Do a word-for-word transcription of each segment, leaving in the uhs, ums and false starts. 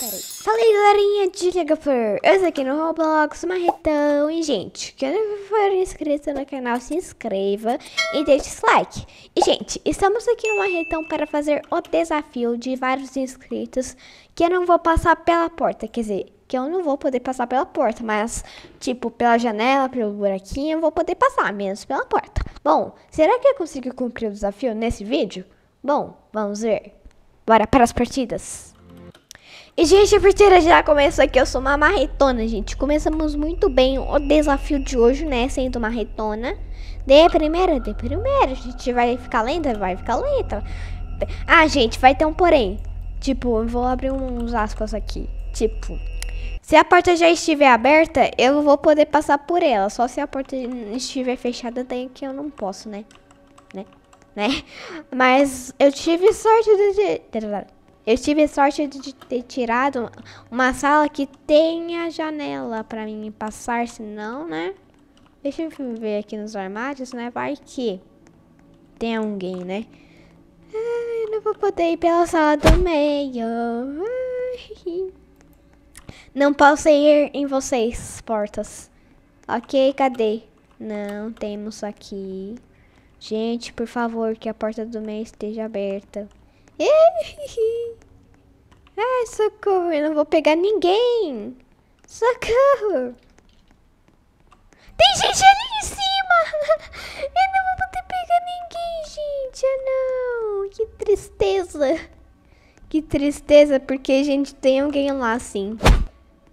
Peraí. Fala aí, galerinha de Liga Flor. Eu sou aqui no Roblox, Marretão. E, gente, quem não for inscrito no canal, se inscreva e deixe o like. E, gente, estamos aqui no Marretão para fazer o desafio de vários inscritos que eu não vou passar pela porta. Quer dizer, que eu não vou poder passar pela porta, mas, tipo, pela janela, pelo buraquinho, eu vou poder passar, menos pela porta. Bom, será que eu consigo cumprir o desafio nesse vídeo? Bom, vamos ver. Bora para as partidas. E, gente, a partida já começou aqui. Eu sou uma marretona, gente. Começamos muito bem o desafio de hoje, né? Sendo marretona. De primeira, de primeira. A gente vai ficar lenta? Vai ficar lenta. Ah, gente, vai ter um porém. Tipo, eu vou abrir uns aspas aqui. Tipo, se a porta já estiver aberta, eu vou poder passar por ela. Só se a porta estiver fechada, daí que eu não posso, né? Né? Né? Mas eu tive sorte de... Eu tive sorte de ter tirado uma sala que tenha janela pra mim passar, senão, né? Deixa eu ver aqui nos armários, né? Vai que tem alguém, né? Ah, eu não vou poder ir pela sala do meio. Ai. Não posso ir em vocês, portas. Ok, cadê? Não temos aqui. Gente, por favor, que a porta do meio esteja aberta. Ai, socorro, eu não vou pegar ninguém. Socorro. Tem gente ali em cima. Eu não vou poder pegar ninguém, gente. Ah, não. Que tristeza. Que tristeza, porque, gente, tem alguém lá, sim.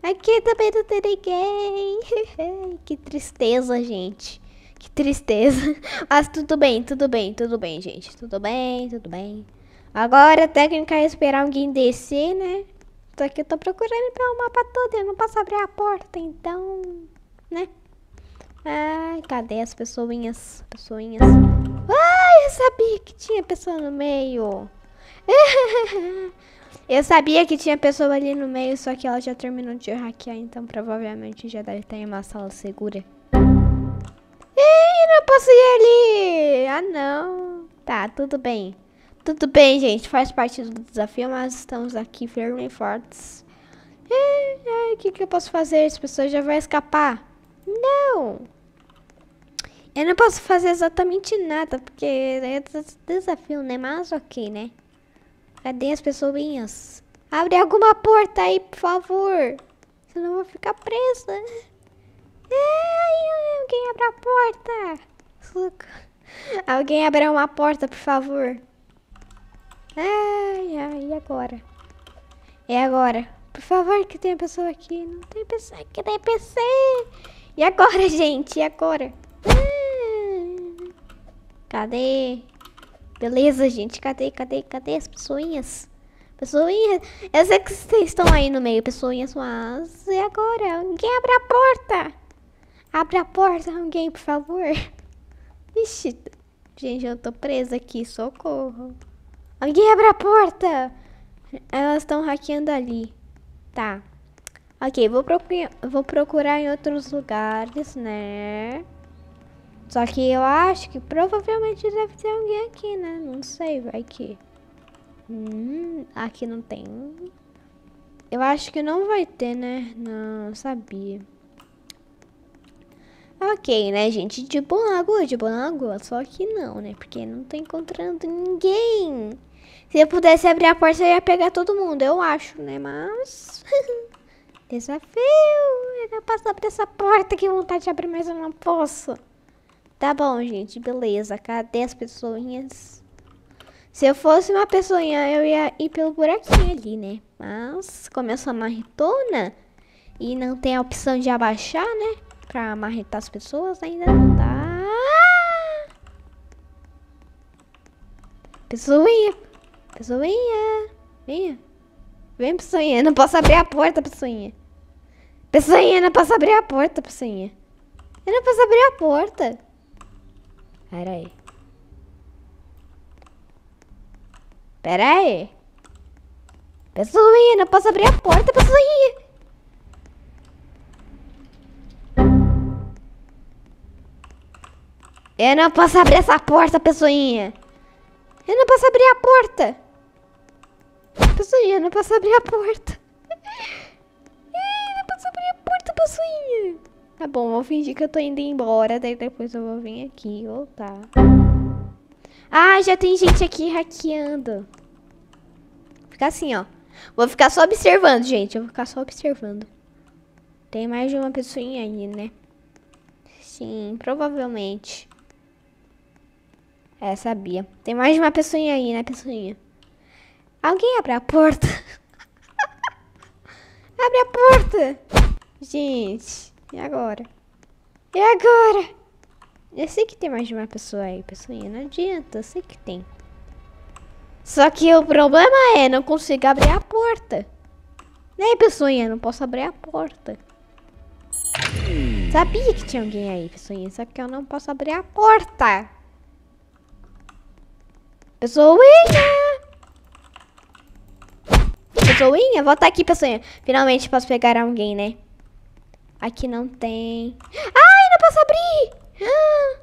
Aqui também não tem ninguém. Que tristeza, gente. Que tristeza. Mas tudo bem, tudo bem, tudo bem, gente. Tudo bem, tudo bem. Agora a técnica é esperar alguém descer, né? Só que eu tô procurando pelo mapa todo, eu não posso abrir a porta, então, né? Ai, cadê as pessoinhas? Pessoinhas. Ai, eu sabia que tinha pessoa no meio. Eu sabia que tinha pessoa ali no meio, só que ela já terminou de hackear, então provavelmente já deve estar em uma sala segura. Ei, não posso ir ali! Ah, não. Tá, tudo bem. Tudo bem, gente, faz parte do desafio, mas estamos aqui firmes e fortes. O que, que eu posso fazer? As pessoas já vão escapar. Não! Eu não posso fazer exatamente nada, porque é desafio, né? Mas ok, né? Cadê as pessoinhas? Abre alguma porta aí, por favor. Senão eu vou ficar presa. Ai, alguém abre a porta. Alguém abre uma porta, por favor. Ai, ai, e agora? E agora? Por favor, que tem pessoa aqui. Não tem pessoa aqui, tem P C. E agora, gente? E agora? Ah, cadê? Beleza, gente. Cadê, cadê, cadê as pessoinhas? Pessoinhas? Eu sei que vocês estão aí no meio, pessoinhas, mas... E agora? Alguém abre a porta. Abre a porta, alguém, por favor. Ixi. Gente, eu tô presa aqui. Socorro. Alguém abre a porta. Elas estão hackeando ali. Tá. Ok, vou, procu- vou procurar em outros lugares, né? Só que eu acho que provavelmente deve ter alguém aqui, né? Não sei, vai que... Hum, aqui não tem. Eu acho que não vai ter, né? Não, sabia. Ok, né, gente? De boa na lagoa, de boa na lagoa. Só que não, né? Porque não tô encontrando ninguém. Se eu pudesse abrir a porta, eu ia pegar todo mundo, eu acho, né? Mas... Desafio! Eu não posso abrir essa porta, que vontade de abrir, mas eu não posso. Tá bom, gente. Beleza. Cadê as pessoinhas? Se eu fosse uma pessoinha, eu ia ir pelo buraquinho ali, né? Mas, como eu sou marretona e não tem a opção de abaixar, né? Pra marretar as pessoas ainda não dá. Pessoinha. Pessoinha. Venha. Vem, pessoinha. Não posso abrir a porta, pessoinha. Pessoinha, não posso abrir a porta, pessoinha. Eu não posso abrir a porta. Pera aí. Pera aí. Pessoinha, não posso abrir a porta, pessoinha. Eu não posso abrir essa porta, pessoinha. Eu não posso abrir a porta. Pessoinha, eu não posso abrir a porta. Ai, depois eu abri a porta, pessoinha. Tá bom, vou fingir que eu tô indo embora. Daí depois eu vou vir aqui e voltar. Ah, já tem gente aqui hackeando. Vou ficar assim, ó. Vou ficar só observando, gente. Eu vou ficar só observando. Tem mais de uma pessoinha aí, né? Sim, provavelmente. É, sabia. Tem mais de uma pessoinha aí, né, pessoinha? Alguém abre a porta. Abre a porta. Gente, e agora? E agora? Eu sei que tem mais de uma pessoa aí, pessoinha. Não adianta, eu sei que tem. Só que o problema é, não consigo abrir a porta. Né, pessoinha? Não posso abrir a porta. Sabia que tinha alguém aí, pessoinha. Só que eu não posso abrir a porta. Pessoinha! Pessoinha, volta aqui, pessoinha. Finalmente posso pegar alguém, né? Aqui não tem. Ai, não posso abrir! Ah.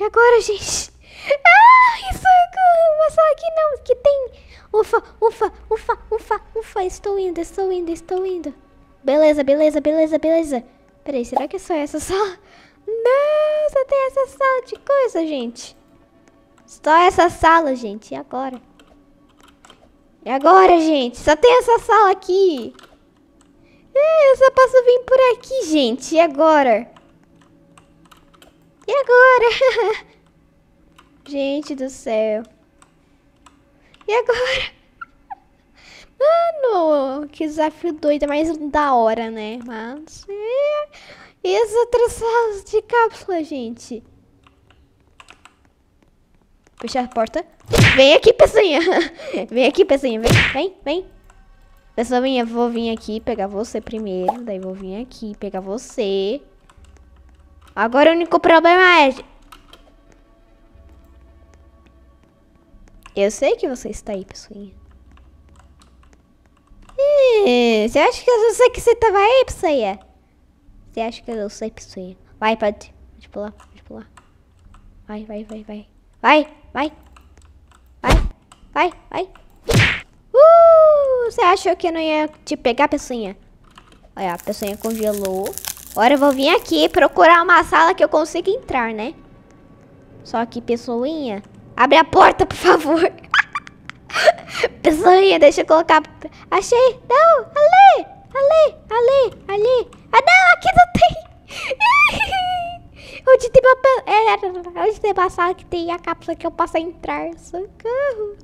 E agora, gente? Ai, socorro! Mas aqui não, que tem. Ufa, ufa, ufa, ufa, ufa. Estou indo, estou indo, estou indo. Beleza, beleza, beleza, beleza. Peraí, será que é só essa sala? Não, só tem essa sala de coisa, gente. Só essa sala, gente. E agora? E agora, gente? Só tem essa sala aqui. É, eu só posso vir por aqui, gente. E agora? E agora? Gente do céu. E agora? Mano, que desafio doido. É mais da hora, né? Mas... E as outras salas de cápsula, gente? Puxa a porta. Vem aqui, pessoinha. Vem aqui, pessoinha. Vem, vem, vem. Pessoinha, vou vir aqui pegar você primeiro. Daí vou vir aqui pegar você. Agora o único problema é... Eu sei que você está aí, pessoinha. Hum, você acha que eu sei que você estava aí, pessoinha? Você acha que eu sei, pessoinha? Vai, pode. Pode pular, pode pular. Vai, vai, vai, vai. Vai, vai, vai, vai, vai. Uh, você achou que eu não ia te pegar, pessoinha? Olha, a pessoinha congelou. Agora eu vou vir aqui procurar uma sala que eu consiga entrar, né? Só que, pessoinha, abre a porta, por favor. Pessoinha, deixa eu colocar... Achei! Não! Ali! Ali! Ali! Ali! Ah, não! Aqui não tem! Onde tem, uma... é, onde tem uma sala que tem a cápsula que eu posso entrar? Socorro!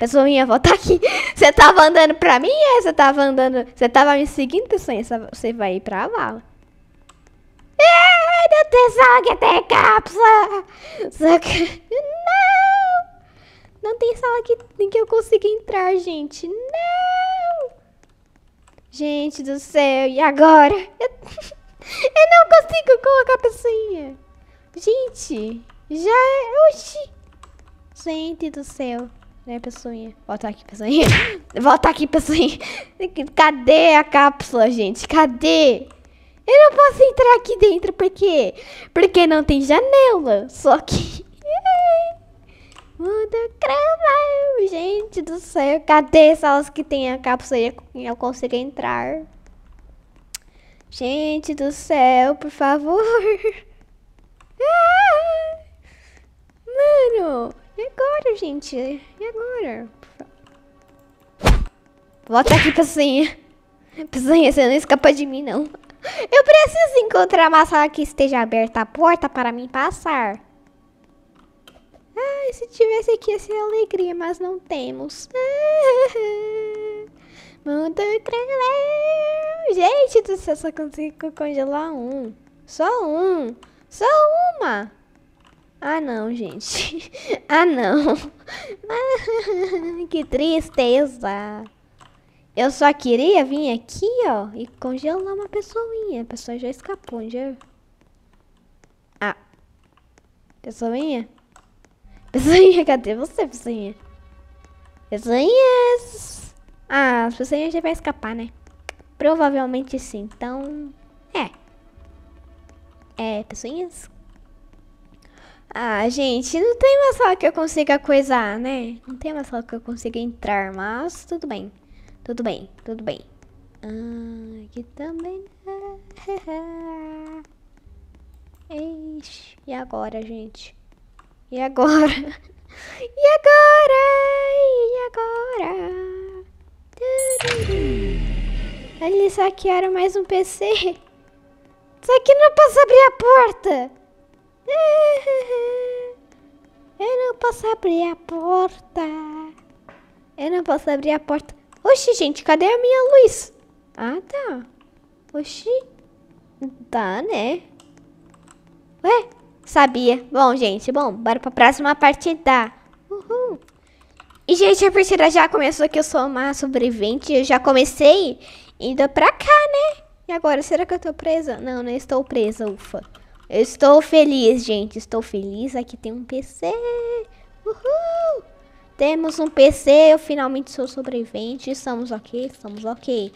Pessoinha, volta aqui! Você tava andando pra mim? É? Você tava andando... Você tava me seguindo, pessoinha? Você vai ir pra vala. Ai, meu Deus, só que tem cápsula! Só que... Não! Não tem sala que, em que eu consiga entrar, gente. Não! Gente do céu, e agora? Eu... Eu não consigo colocar a pessoinha. Gente, já é... Oxi. Gente do céu. Né, pessoinha? Volta aqui, pessoinha. Volta aqui, pessoinha. Cadê a cápsula, gente? Cadê? Eu não posso entrar aqui dentro, por quê? Porque não tem janela. Só que... Muda crama. Gente do céu. Cadê salas que tem a cápsula e eu consigo entrar? Gente do céu, por favor. Ah! Mano, e agora, gente? E agora? Volta aqui, pessoinha. Pessoinha, você não escapa de mim, não. Eu preciso encontrar uma sala que esteja aberta a porta para mim passar. Ai, se tivesse aqui, ia ser alegria, mas não temos. Ah! Mundo cruel. Gente do céu, só consigo congelar um. Só um. Só uma. Ah, não, gente. Ah, não. Que tristeza. Eu só queria vir aqui, ó, e congelar uma pessoinha. A pessoa já escapou, já... Ah. Pessoinha? Pessoinha, cadê você, pessoinha? Pessoinhas. Ah, as pessoinhas já vai escapar, né? Provavelmente sim, então... É. É, pessoinhas? Ah, gente, não tem uma sala que eu consiga coisar, né? Não tem uma sala que eu consiga entrar, mas tudo bem. Tudo bem, tudo bem. Ah, aqui também. Eish, e agora, gente? E agora? E agora? E agora? Eles saquearam mais um P C. Isso aqui não posso abrir a porta. Eu não posso abrir a porta. Eu não posso abrir a porta. Oxi, gente, cadê a minha luz? Ah, tá. Oxi. Tá, né? Ué? Sabia. Bom, gente, bom, bora pra próxima partida. Uhul. E, gente, a partida já começou aqui. Eu sou uma sobrevivente. Eu já comecei indo pra cá, né? E agora, será que eu tô presa? Não, não estou presa, ufa. Eu estou feliz, gente. Estou feliz. Aqui tem um P C. Uhul. Temos um P C, eu finalmente sou sobrevivente. Estamos ok, estamos ok.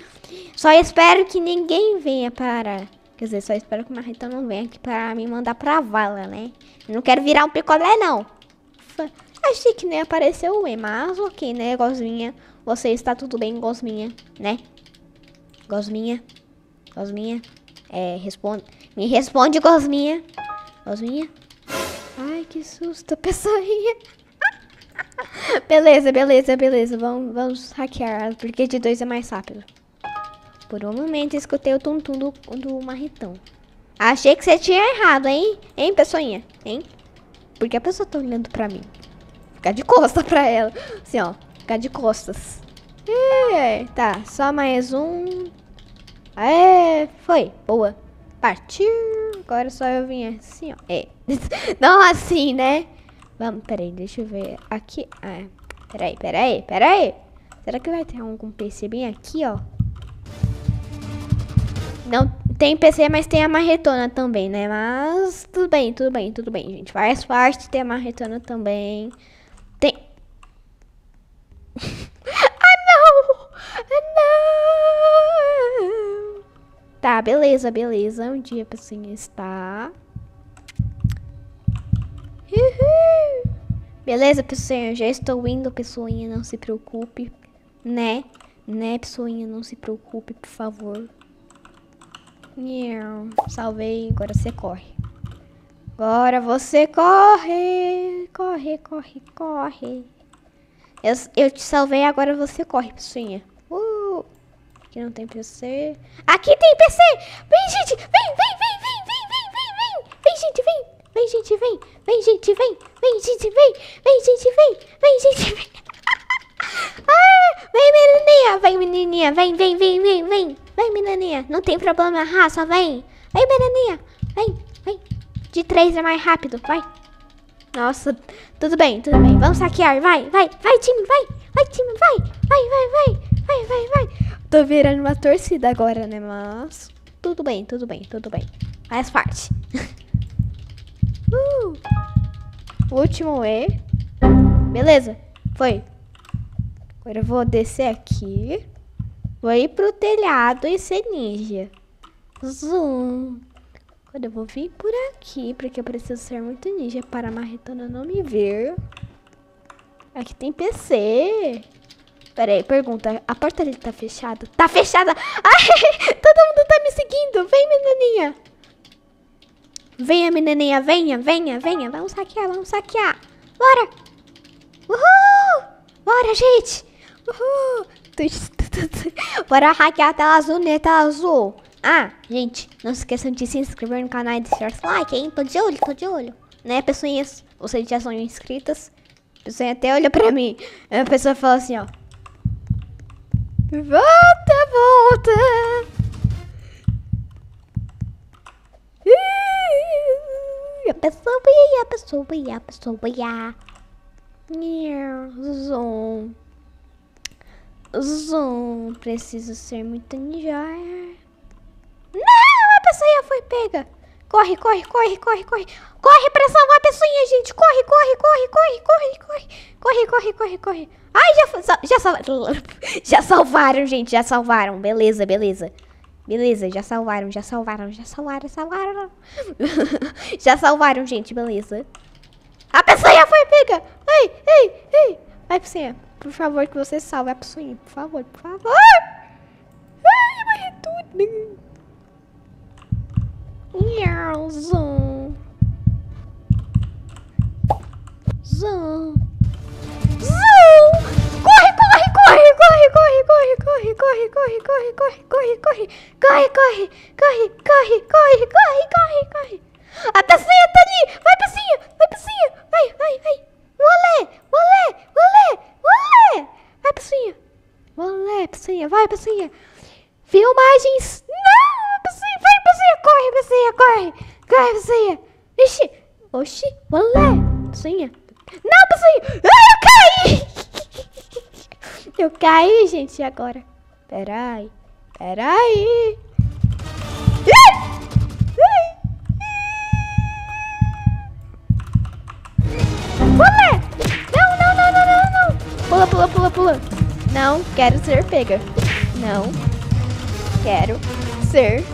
Só espero que ninguém venha para... Quer dizer, só espero que o Marretão não venha aqui para me mandar pra vala, né? Eu não quero virar um picolé, não. Achei que nem apareceu o E, mas ok, né, Gosminha? Você está tudo bem, Gosminha, né? Gosminha? Gosminha? É, responde... Me responde, Gosminha. Gosminha? Ai, que susto, pessoinha. Beleza, beleza, beleza. Vamos, vamos hackear, porque de dois é mais rápido. Por um momento escutei o tum-tum do, do Marretão. Achei que você tinha errado, hein? Hein, pessoinha? Hein? Porque a pessoa tá olhando pra mim. Ficar de costas pra ela. Assim, ó. Ficar de costas. É, tá, só mais um. É, foi. Boa. Partiu. Agora só eu vim assim, ó. É. Não assim, né? Vamos, peraí, deixa eu ver aqui. Ah, peraí, peraí, peraí. Será que vai ter algum P C bem aqui, ó? Não tem P C, mas tem a Marretona também, né? Mas tudo bem, tudo bem, tudo bem, gente. Faz parte, tem a Marretona também. Tem... Ah, não! Ah, não! Tá, beleza, beleza. Onde a pessoa está? Uhul. Beleza, pessoinha, eu já estou indo, pessoinha, não se preocupe, né? Né, pessoinha, não se preocupe, por favor. Não, salvei, agora você corre. Agora você corre, corre, corre, corre. Eu, eu te salvei, agora você corre, pessoinha. Uh, aqui não tem P C. Aqui tem P C! Vem, gente, vem, vem, vem, vem, vem, vem, vem, vem, vem, gente, vem. Vem, gente, vem. Vem, gente, vem. Vem, gente, vem. Vem, gente, vem. Vem, gente, vem. Ah, vem, menininha. Vem, menininha. Vem, vem, vem, vem, vem. Vem, menininha. Não tem problema. Ah, só vem. Vem, menininha. Vem, vem. De três é mais rápido. Vai. Nossa. Tudo bem, tudo bem. Vamos saquear. Vai, vai. Vai, time. Vai. Vai, time. Vai. Vai, vai, vai. Vai, vai, vai. Tô virando uma torcida agora, né, mas... Tudo bem, tudo bem, tudo bem. Faz parte. Uh, último E. Beleza, foi. Agora eu vou descer aqui. Vou ir pro telhado e ser ninja. Zoom. Agora eu vou vir por aqui, porque eu preciso ser muito ninja para a Marretona não me ver. Aqui tem P C. Pera aí, pergunta. A porta ali tá fechada? Tá fechada! Ai, todo mundo tá me seguindo. Vem, menininha. Venha, menininha, venha, venha, venha. Vamos saquear, vamos saquear. Bora! Uhul! Bora, gente! Uhul! Bora hackear a tela azul, né? Tela azul. Ah, gente, não se esqueçam de se inscrever no canal e deixar o like, hein? Tô de olho, tô de olho. Né, pessoinhas? Vocês já são inscritas. A pessoa até olha pra mim. A pessoa fala assim, ó. Volta, volta! A pessoa ia, a pessoa ia, a pessoa ia. Zoom. Zoom. Preciso ser muito ninja. Não, a pessoa ia, foi pega. Corre, corre, corre, corre, corre. Corre pra salvar a pessoinha, gente. Corre, corre, corre, corre, corre, corre. Corre, corre, corre, corre. Ai, já, já salvaram. Já salvaram, gente, já salvaram. Beleza, beleza. Beleza, já salvaram, já salvaram, já salvaram, salvaram. Já salvaram, gente, beleza. A pessoa já foi pega. Ei, ei, ei. Vai, você. Por favor, que você salve a pessoinha. Por favor, por favor. Ai, morri tudo. Miau, zom. Zom. Zom. Corre, corre, corre, corre, corre, corre, corre, corre, corre, corre, corre, corre, corre, corre, corre, corre, corre, corre, corre, corre, corre. A pecinha tá ali. Vai, pecinha. Vai, pecinha. Vai, vai, vai. Olé, olé, olé, olé. Vai, pecinha. Olé, pecinha. Vai, pecinha. Filmagens. Não, pecinha. Vai, pecinha. Corre, pecinha. Corre. Corre, pecinha. Ixi. Oxi. Olé, pecinha. Não, pecinha. Ai, eu caí. Eu caí, gente, agora. Peraí. Peraí. Olé! Não, não, não, não, não, não! Pula, pula, pula, pula! Não quero ser pega! Não quero ser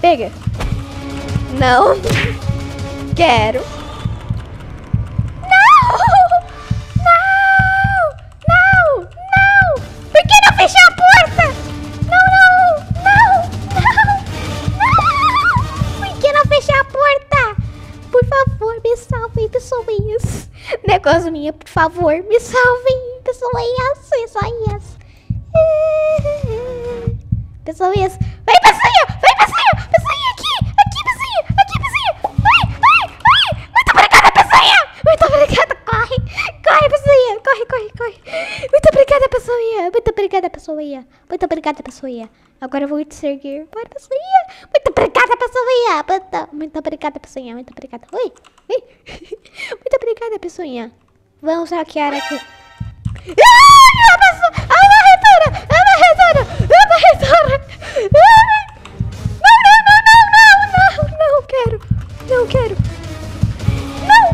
pega! Não quero! Não! Não! Não! Não! Por que não fechar a porta? Não, não! Não! Não! Não! Por que não fechar a porta? Por favor, me salvem, pessoinhas! Negócio minha, por favor, me salvem, pessoinhas, pessoinhas. Pessoinhas, vai, pessoinha, vai, pessoinha, pessoinha aqui, aqui, pessoinha, aqui, pessoinha. Vai, vai, vai. Muito obrigada, pessoinha. Muito obrigada, corre. Corre, pessoinha, corre, corre, corre. Muito obrigada, pessoinha. Muito obrigada, pessoinha. Muito obrigada, pessoinha. Agora eu vou te seguir. Bora, pessoinha. Muito obrigada, pessoinha. Muito, muito obrigada, pessoinha. Muito obrigada. Oi, oi. Muito obrigada, pessoinha. Vamos saquear aqui. Ah, pessoa! A marretora! A marretora! A marretora! Não, não, não, não, não, não! Não quero! Não quero! Não!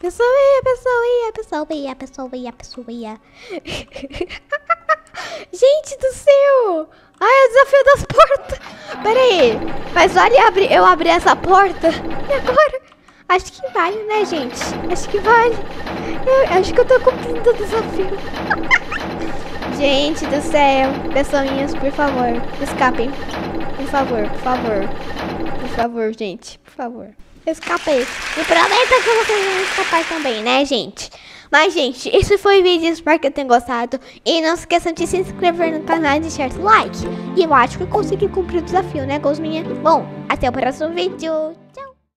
Pessoinha, pessoinha, pessoinha, pessoinha, pessoinha, pessoinha. Gente do céu! Ai, é o desafio das portas. Pera aí, mas vale abrir, eu abrir essa porta? E agora? Acho que vale, né, gente? Acho que vale. Eu, acho que eu tô cumprindo o desafio. Gente do céu, pessoinhas, por favor, escapem. Por favor, por favor. Por favor, gente, por favor. Escapei. E prometa que vocês vão escapar também, né, gente? Mas, gente, esse foi o vídeo. Espero que tenham gostado. E não se esqueçam de se inscrever no canal e deixar seu like. E eu acho que eu consegui cumprir o desafio, né, gosminha? Bom, até o próximo vídeo.